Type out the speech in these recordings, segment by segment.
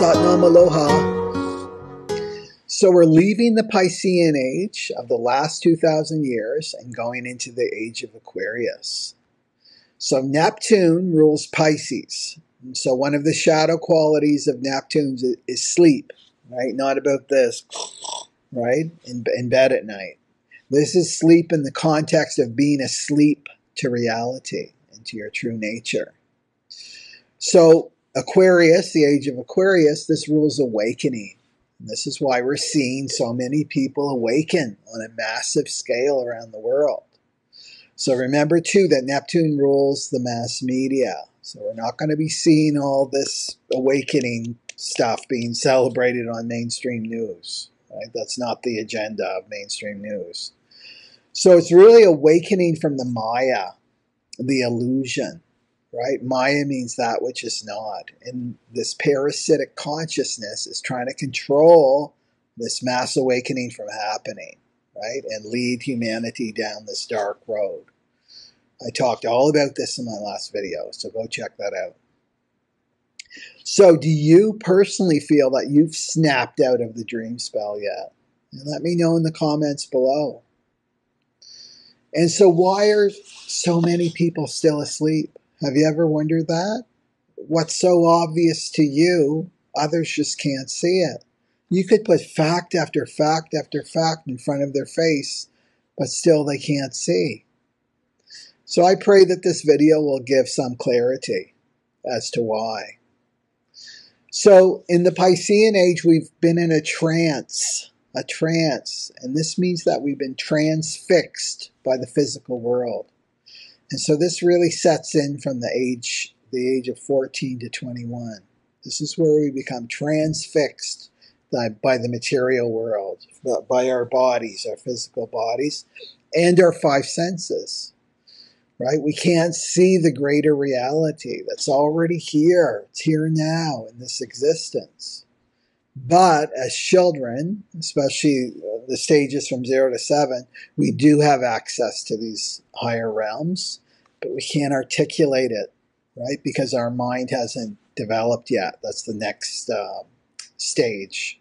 Satnam Aloha. So we're leaving the Piscean age of the last 2,000 years and going into the age of Aquarius. So Neptune rules Pisces. And so one of the shadow qualities of Neptune is sleep, right? Not about this, right? In bed at night. This is sleep in the context of being asleep to reality and to your true nature. So Aquarius, the age of Aquarius, this rules awakening. And this is why we're seeing so many people awaken on a massive scale around the world. So remember too that Neptune rules the mass media. So we're not going to be seeing all this awakening stuff being celebrated on mainstream news. Right? That's not the agenda of mainstream news. So it's really awakening from the Maya, the illusion. Right? Maya means that which is not. And this parasitic consciousness is trying to control this mass awakening from happening, right? And lead humanity down this dark road. I talked all about this in my last video, so go check that out. So do you personally feel that you've snapped out of the dream spell yet? And let me know in the comments below. And so why are so many people still asleep? Have you ever wondered that? What's so obvious to you, others just can't see it. You could put fact after fact after fact in front of their face, but still they can't see. So I pray that this video will give some clarity as to why. So in the Piscean age, we've been in a trance. And this means that we've been transfixed by the physical world. And so this really sets in from the age of 14 to 21. This is where we become transfixed by the material world, by our bodies, our physical bodies, and our five senses. Right? We can't see the greater reality that's already here. It's here now in this existence. But as children, especially the stages from 0 to 7, we do have access to these higher realms, but we can't articulate it, right? Because our mind hasn't developed yet. That's the next stage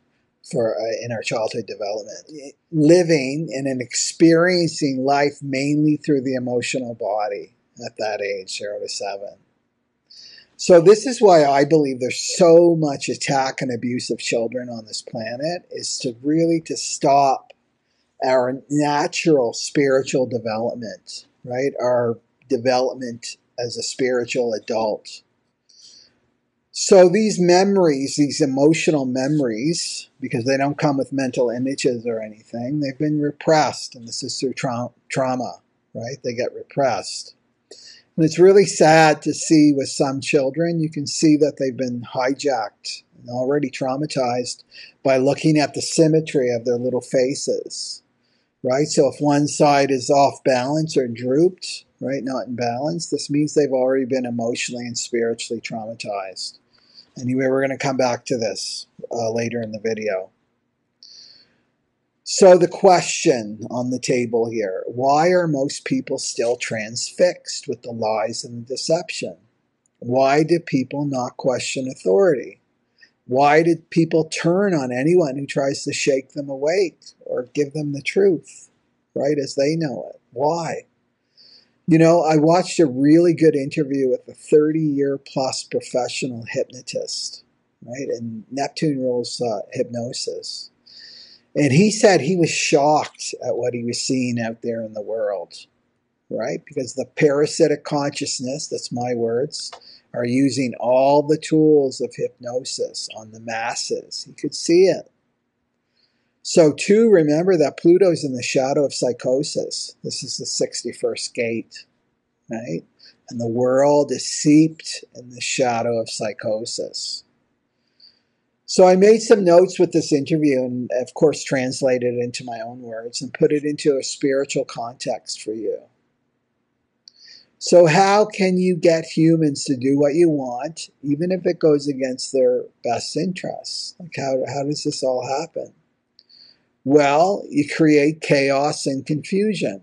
in our childhood development. Living and experiencing life mainly through the emotional body at that age, 0 to 7. So this is why I believe there's so much attack and abuse of children on this planet, is to stop our natural spiritual development, right? Our development as a spiritual adult. So these memories, these emotional memories, because they don't come with mental images or anything, they've been repressed, and this is through trauma, right? They get repressed. And it's really sad to see with some children, you can see that they've been hijacked and already traumatized by looking at the symmetry of their little faces, right? So if one side is off balance or drooped, right, not in balance, this means they've already been emotionally and spiritually traumatized. Anyway, we're going to come back to this later in the video. So the question on the table here, why are most people still transfixed with the lies and the deception? Why do people not question authority? Why did people turn on anyone who tries to shake them awake or give them the truth, right, as they know it? Why? You know, I watched a really good interview with a 30-year-plus professional hypnotist, right, and Neptune rules hypnosis. And he said he was shocked at what he was seeing out there in the world, right? Because the parasitic consciousness, that's my words, are using all the tools of hypnosis on the masses. He could see it. So too, remember that Pluto's in the shadow of psychosis. This is the 61st gate, right? And the world is seeped in the shadow of psychosis. So I made some notes with this interview and, of course, translated it into my own words and put it into a spiritual context for you. So how can you get humans to do what you want, even if it goes against their best interests? Like, how does this all happen? Well, you create chaos and confusion.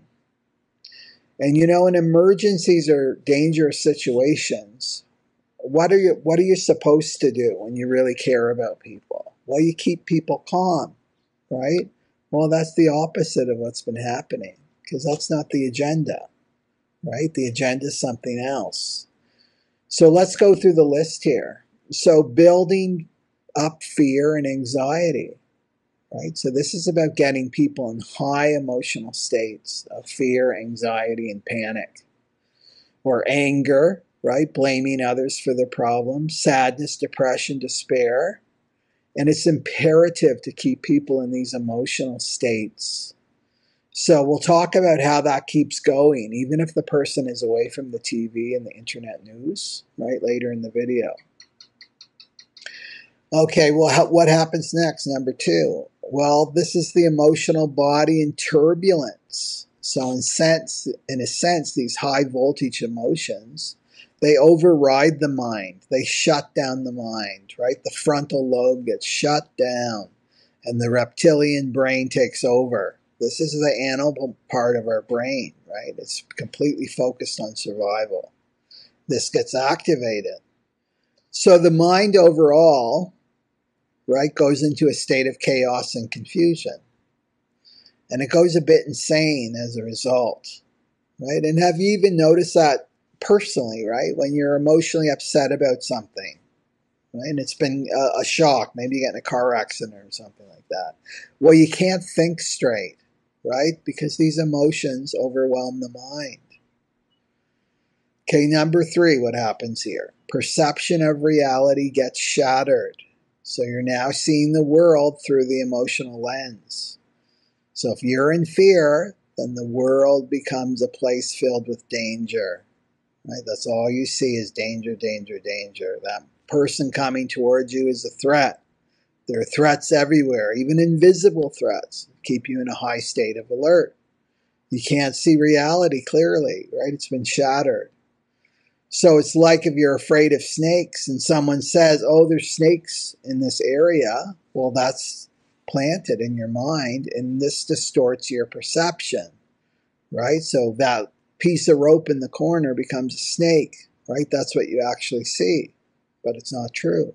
And, you know, in emergencies or dangerous situations, what are you supposed to do when you really care about people? Well, you keep people calm, right? Well, that's the opposite of what's been happening, because that's not the agenda, right? The agenda is something else. So let's go through the list here. So building up fear and anxiety, right? So this is about getting people in high emotional states of fear, anxiety, and panic. Or anger, right? Blaming others for their problems, sadness, depression, despair. And it's imperative to keep people in these emotional states. So we'll talk about how that keeps going, even if the person is away from the TV and the internet news, right, later in the video. Okay, well, what happens next, number two? Well, this is the emotional body in turbulence. So in a sense, these high voltage emotions, they override the mind. They shut down the mind, right? The frontal lobe gets shut down and the reptilian brain takes over. This is the animal part of our brain, right? It's completely focused on survival. This gets activated. So the mind overall, right, goes into a state of chaos and confusion. And it goes a bit insane as a result, right? And have you even noticed that personally, right? When you're emotionally upset about something, right? And it's been a shock. Maybe you get in a car accident or something like that. Well, you can't think straight, right? Because these emotions overwhelm the mind. Okay, number three, what happens here? Perception of reality gets shattered. So you're now seeing the world through the emotional lens. So if you're in fear, then the world becomes a place filled with danger, right? That's all you see is danger, danger, danger. That person coming towards you is a threat. There are threats everywhere, even invisible threats, keep you in a high state of alert. You can't see reality clearly, right? It's been shattered. So it's like if you're afraid of snakes and someone says, oh, there's snakes in this area. Well, that's planted in your mind, and this distorts your perception, right? So that piece of rope in the corner becomes a snake, right? That's what you actually see, but it's not true.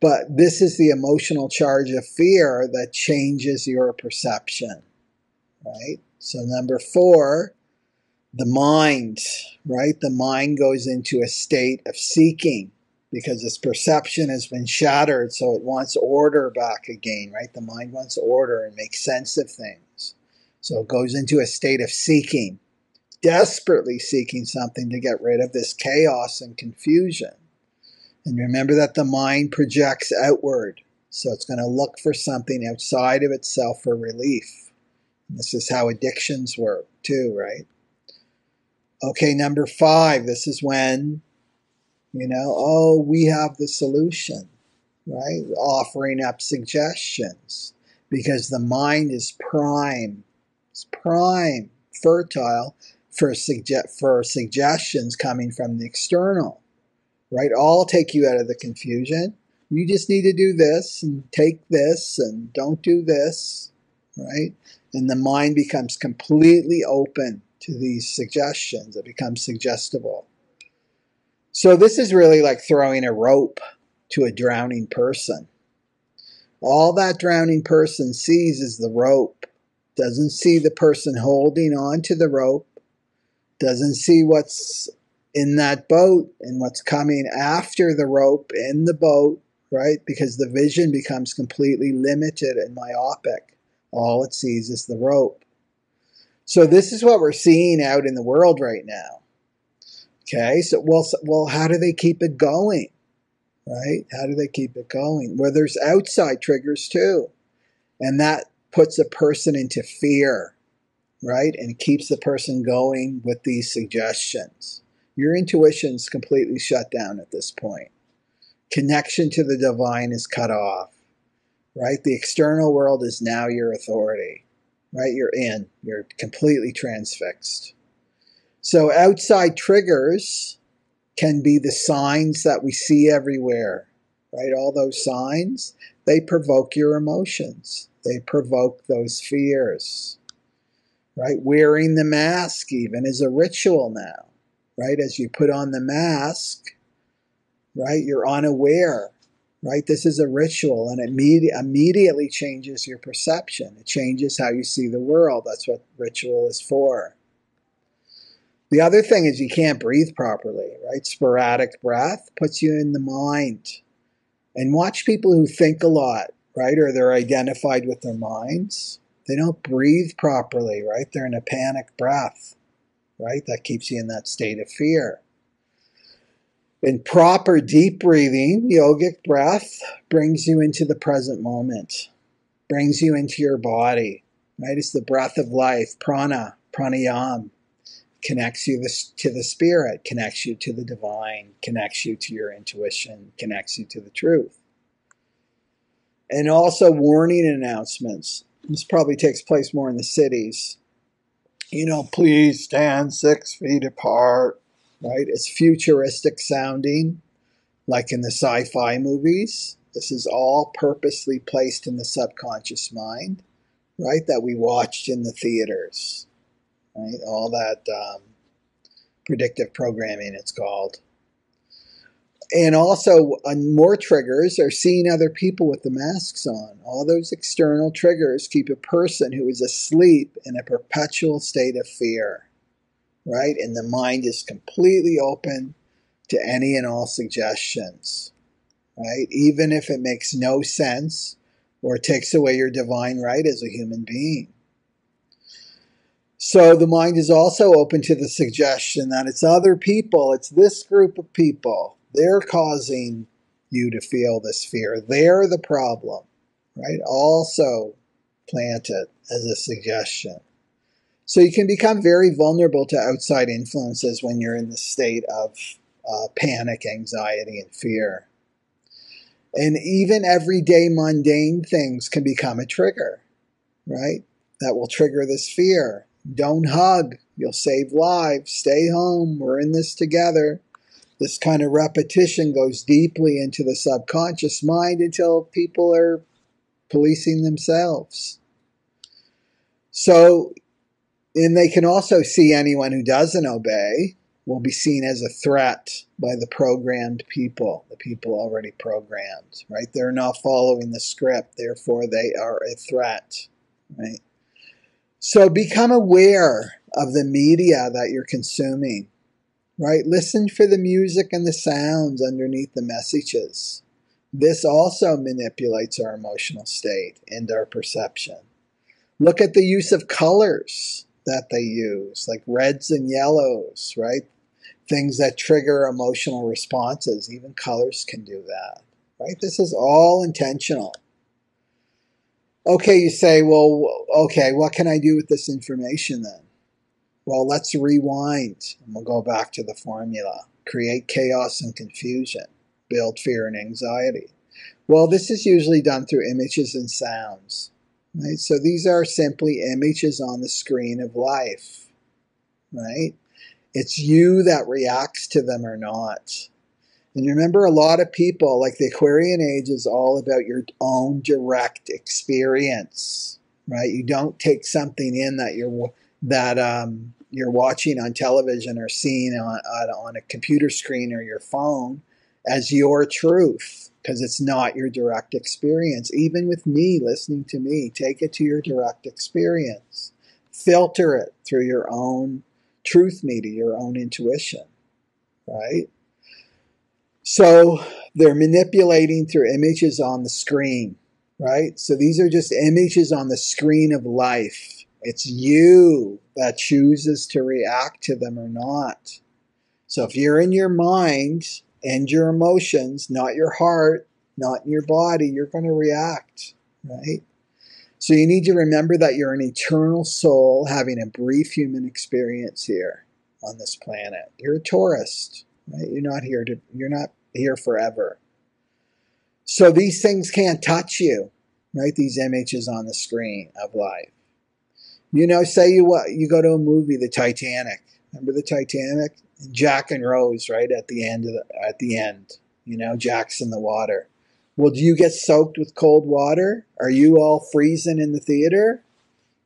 But this is the emotional charge of fear that changes your perception, right? So number four, the mind, right? The mind goes into a state of seeking, because its perception has been shattered, so it wants order back again, right? The mind wants order and makes sense of things. So it goes into a state of seeking, desperately seeking something to get rid of this chaos and confusion. And remember that the mind projects outward, so it's going to look for something outside of itself for relief. And this is how addictions work too, right? Okay, number five, this is when... you know, oh, we have the solution, right? Offering up suggestions because the mind is prime. It's prime, fertile for suggestions coming from the external, right? I'll take you out of the confusion. You just need to do this and take this and don't do this, right? And the mind becomes completely open to these suggestions. It becomes suggestible. So this is really like throwing a rope to a drowning person. All that drowning person sees is the rope. Doesn't see the person holding on to the rope. Doesn't see what's in that boat and what's coming after the rope in the boat, right? Because the vision becomes completely limited and myopic. All it sees is the rope. So this is what we're seeing out in the world right now. Okay, so well, how do they keep it going, right? How do they keep it going? Well, there's outside triggers too, and that puts a person into fear, right? And keeps the person going with these suggestions. Your intuition's completely shut down at this point. Connection to the divine is cut off, right? The external world is now your authority, right? You're completely transfixed. So outside triggers can be the signs that we see everywhere, right? All those signs, they provoke your emotions. They provoke those fears, right? Wearing the mask even is a ritual now, right? As you put on the mask, right? You're unaware, right? This is a ritual, and it immediately changes your perception. It changes how you see the world. That's what ritual is for. The other thing is you can't breathe properly, right? Sporadic breath puts you in the mind. And watch people who think a lot, right? Or they're identified with their minds. They don't breathe properly, right? They're in a panic breath, right? That keeps you in that state of fear. In proper deep breathing, yogic breath brings you into the present moment, brings you into your body, right? It's the breath of life, prana, pranayama, connects you to the spirit, connects you to the divine, connects you to your intuition, connects you to the truth. And also warning announcements. This probably takes place more in the cities. You know, please stand 6 feet apart, right? It's futuristic sounding, like in the sci-fi movies. This is all purposely placed in the subconscious mind, right? That we watched in the theaters, right? All that predictive programming, it's called. And also, more triggers are seeing other people with the masks on. All those external triggers keep a person who is asleep in a perpetual state of fear, right? And the mind is completely open to any and all suggestions, right? Even if it makes no sense or takes away your divine right as a human being. So the mind is also open to the suggestion that it's other people, it's this group of people. They're causing you to feel this fear. They're the problem, right? Also planted as a suggestion. So you can become very vulnerable to outside influences when you're in the state of panic, anxiety, and fear. And even everyday mundane things can become a trigger, right? That will trigger this fear. Don't hug. You'll save lives. Stay home. We're in this together. This kind of repetition goes deeply into the subconscious mind until people are policing themselves. So, and they can also see anyone who doesn't obey will be seen as a threat by the programmed people, the people already programmed, right? They're not following the script, therefore they are a threat, right? So become aware of the media that you're consuming. Right? Listen for the music and the sounds underneath the messages. This also manipulates our emotional state and our perception. Look at the use of colors that they use, like reds and yellows, right? Things that trigger emotional responses. Even colors can do that, right? This is all intentional. Okay, you say, well, okay, what can I do with this information then? Well, let's rewind and we'll go back to the formula. Create chaos and confusion. Build fear and anxiety. Well, this is usually done through images and sounds, right? So these are simply images on the screen of life, right? It's you that reacts to them or not. And remember, a lot of people, like the Aquarian Age, is all about your own direct experience, right? You don't take something in that you're watching on television or seeing on a computer screen or your phone as your truth, because it's not your direct experience. Even with me, listening to me, take it to your direct experience. Filter it through your own truth meter, your own intuition, right? So they're manipulating through images on the screen, right? So these are just images on the screen of life. It's you that chooses to react to them or not. So if you're in your mind and your emotions, not your heart, not your body, you're going to react, right? So you need to remember that you're an eternal soul having a brief human experience here on this planet. You're a tourist, right? You're not here forever. So these things can't touch you, right? These images on the screen of life. You know, say you go to a movie, The Titanic. Remember The Titanic? Jack and Rose, right, at the end. You know, Jack's in the water. Well, do you get soaked with cold water? Are you all freezing in the theater?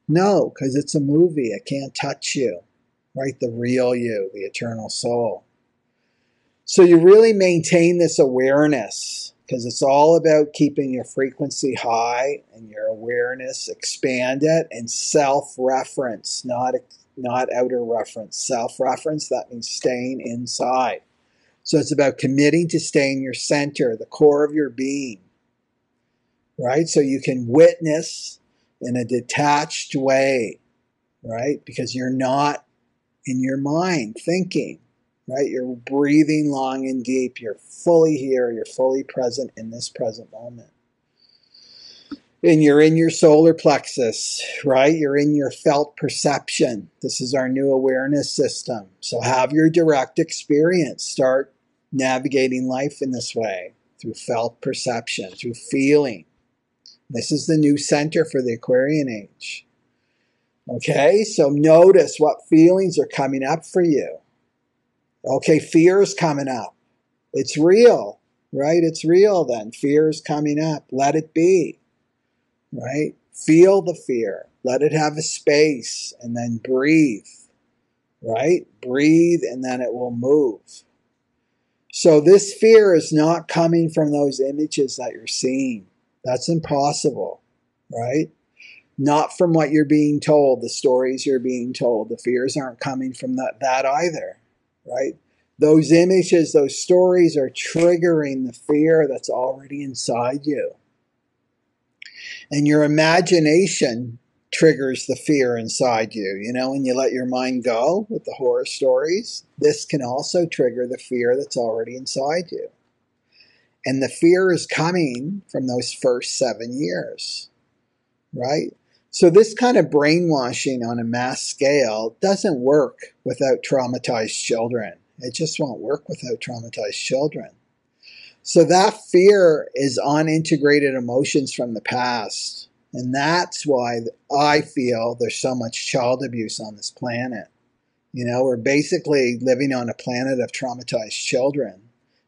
No, because it's a movie. It can't touch you, right? The real you, the eternal soul. So you really maintain this awareness, because it's all about keeping your frequency high and your awareness, expand it, and self-reference, not outer reference. Self-reference, that means staying inside. So it's about committing to staying your center, the core of your being, right? So you can witness in a detached way, right? Because you're not in your mind thinking, right? You're breathing long and deep. You're fully here. You're fully present in this present moment. And you're in your solar plexus, right? You're in your felt perception. This is our new awareness system. So have your direct experience. Start navigating life in this way through felt perception, through feeling. This is the new center for the Aquarian Age. Okay, so notice what feelings are coming up for you. Okay, fear is coming up. It's real, right? It's real then. Fear is coming up. Let it be, right? Feel the fear. Let it have a space and then breathe, right? Breathe and then it will move. So this fear is not coming from those images that you're seeing. That's impossible, right? Not from what you're being told, the stories you're being told. The fears aren't coming from that either, right? Those images, those stories are triggering the fear that's already inside you. And your imagination triggers the fear inside you. You know, when you let your mind go with the horror stories, this can also trigger the fear that's already inside you. And the fear is coming from those first 7 years, right? So this kind of brainwashing on a mass scale doesn't work without traumatized children. It just won't work without traumatized children. So that fear is unintegrated emotions from the past. And that's why I feel there's so much child abuse on this planet. You know, we're basically living on a planet of traumatized children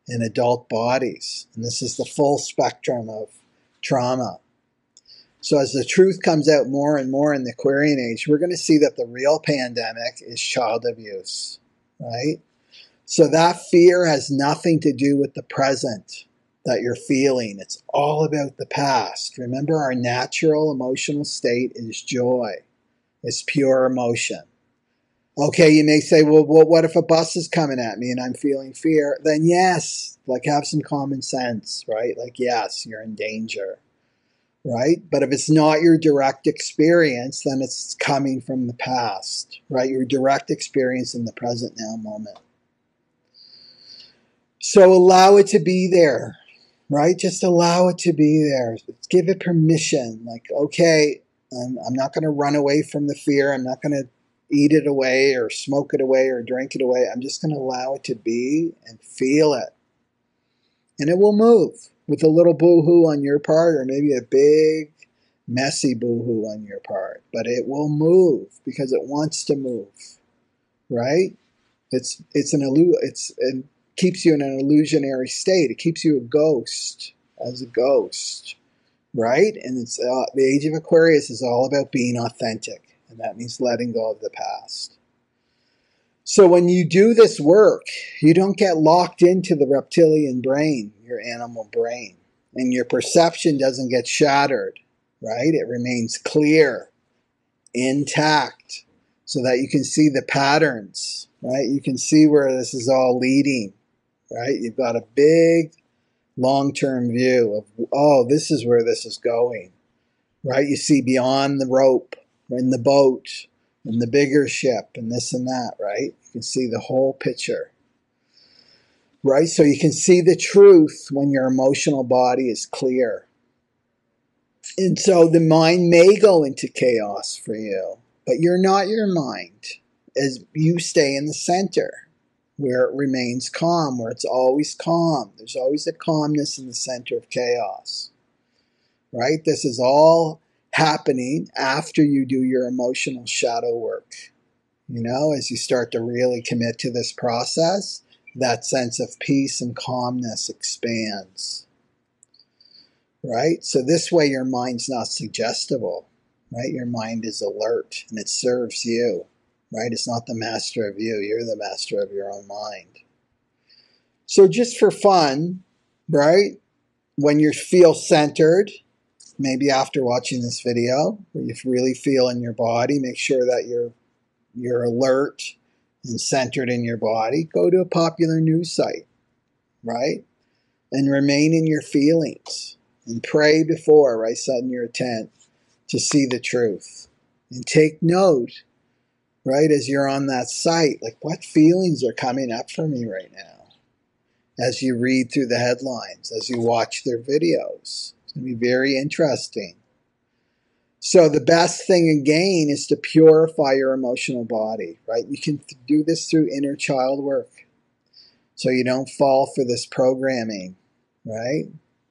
in adult bodies. And this is the full spectrum of trauma. So as the truth comes out more and more in the Aquarian Age, we're going to see that the real pandemic is child abuse, right? So that fear has nothing to do with the present that you're feeling. It's all about the past. Remember, our natural emotional state is joy. It's pure emotion. Okay, you may say, well, what if a bus is coming at me and I'm feeling fear? Then yes, like have some common sense, right? Like, yes, you're in danger. Right? But if it's not your direct experience, then it's coming from the past, right? Your direct experience in the present now moment. So allow it to be there, right? Just allow it to be there. Give it permission. Like, okay, I'm not going to run away from the fear. I'm not going to eat it away or smoke it away or drink it away. I'm just going to allow it to be and feel it. And it will move. With a little boo-hoo on your part, or maybe a big, messy boo-hoo on your part. But it will move because it wants to move, right? It keeps you in an illusionary state. It keeps you a ghost, right? And it's the Age of Aquarius is all about being authentic, and that means letting go of the past. So when you do this work, you don't get locked into the reptilian brain, your animal brain, and your perception doesn't get shattered, right? It remains clear, intact, so that you can see the patterns, right? You can see where this is all leading, right? You've got a big long-term view of, oh, this is where this is going, right? You see beyond the rope, in the boat, and the bigger ship, and this and that, right? You can see the whole picture, right? So you can see the truth when your emotional body is clear. And so the mind may go into chaos for you, but you're not your mind, as you stay in the center where it remains calm, where it's always calm. There's always a calmness in the center of chaos, right? This is all happening after you do your emotional shadow work. You know, as you start to really commit to this process, that sense of peace and calmness expands, right? So this way your mind's not suggestible, right? Your mind is alert and it serves you, right? It's not the master of you. You're the master of your own mind. So just for fun, right, when you feel centered, maybe after watching this video, where you really feel in your body, make sure that you're alert and centered in your body, go to a popular news site, right? And remain in your feelings and pray before, right, setting your intent to see the truth. And take note, right, as you're on that site, like what feelings are coming up for me right now? As you read through the headlines, as you watch their videos, it's going to be very interesting. So the best thing again is to purify your emotional body, right? You can do this through inner child work. So you don't fall for this programming, right?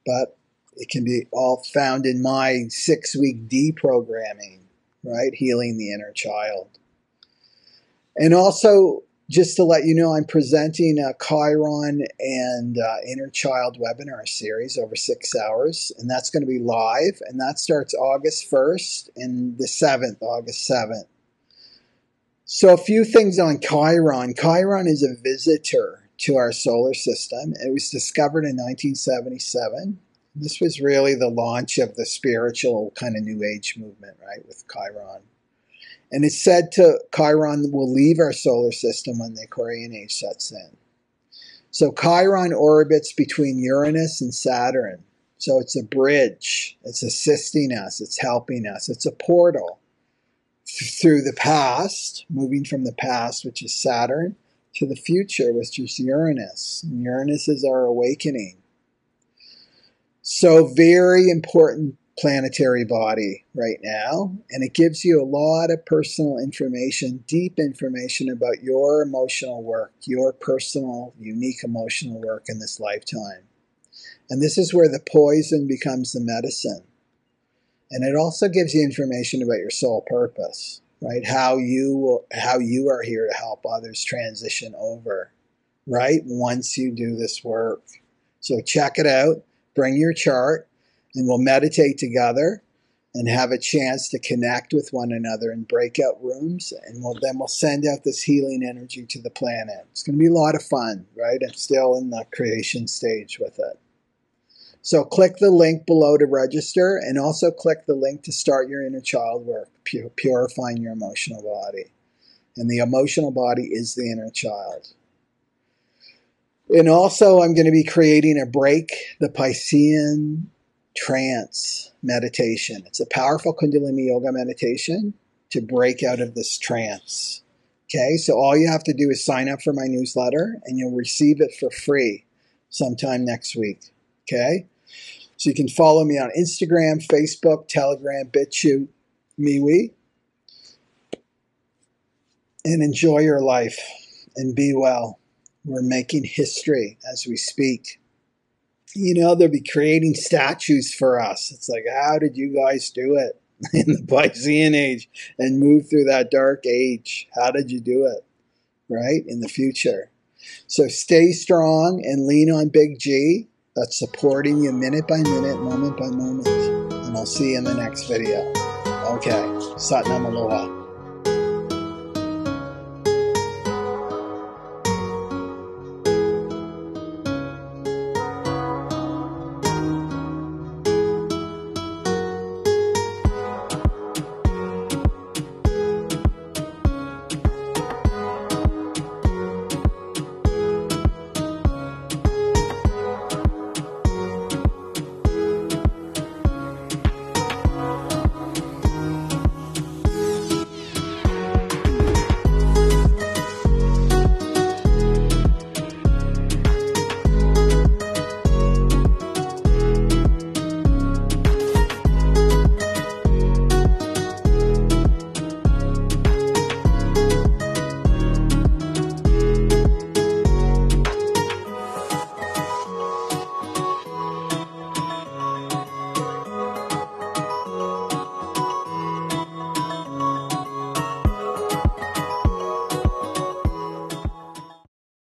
But it can be all found in my 6-week deprogramming, right? Healing the inner child. And also, just to let you know, I'm presenting a Chiron and Inner Child webinar series over 6 hours, and that's going to be live, and that starts August 1st and the 7th, August 7th. So a few things on Chiron. Chiron is a visitor to our solar system. It was discovered in 1977. This was really the launch of the spiritual kind of New Age movement, right, with Chiron. And it's said to Chiron will leave our solar system when the Aquarian Age sets in. So Chiron orbits between Uranus and Saturn. So it's a bridge. It's assisting us. It's helping us. It's a portal through the past, moving from the past, which is Saturn, to the future, which is Uranus. And Uranus is our awakening. So very important planetary body right now, and it gives you a lot of personal information, deep information about your emotional work, your personal, unique emotional work in this lifetime. And this is where the poison becomes the medicine. And it also gives you information about your soul purpose, right? How you are here to help others transition over, right? Once you do this work. So check it out, bring your chart, and we'll meditate together and have a chance to connect with one another in breakout rooms. And then we'll send out this healing energy to the planet. It's going to be a lot of fun, right? I'm still in the creation stage with it. So click the link below to register, and also click the link to start your inner child work, purifying your emotional body. And the emotional body is the inner child. And also I'm going to be creating a break, the Piscean trance meditation. It's a powerful Kundalini Yoga meditation to break out of this trance. Okay, so all you have to do is sign up for my newsletter, and you'll receive it for free sometime next week. Okay, so you can follow me on Instagram, Facebook, Telegram, BitChute, MeWe, and enjoy your life and be well. We're making history as we speak. You know, they'll be creating statues for us. It's like, how did you guys do it in the Piscean Age and move through that dark age? How did you do it, right, in the future? So stay strong and lean on Big G. That's supporting you minute by minute, moment by moment. And I'll see you in the next video. Okay, Satnam Aloha.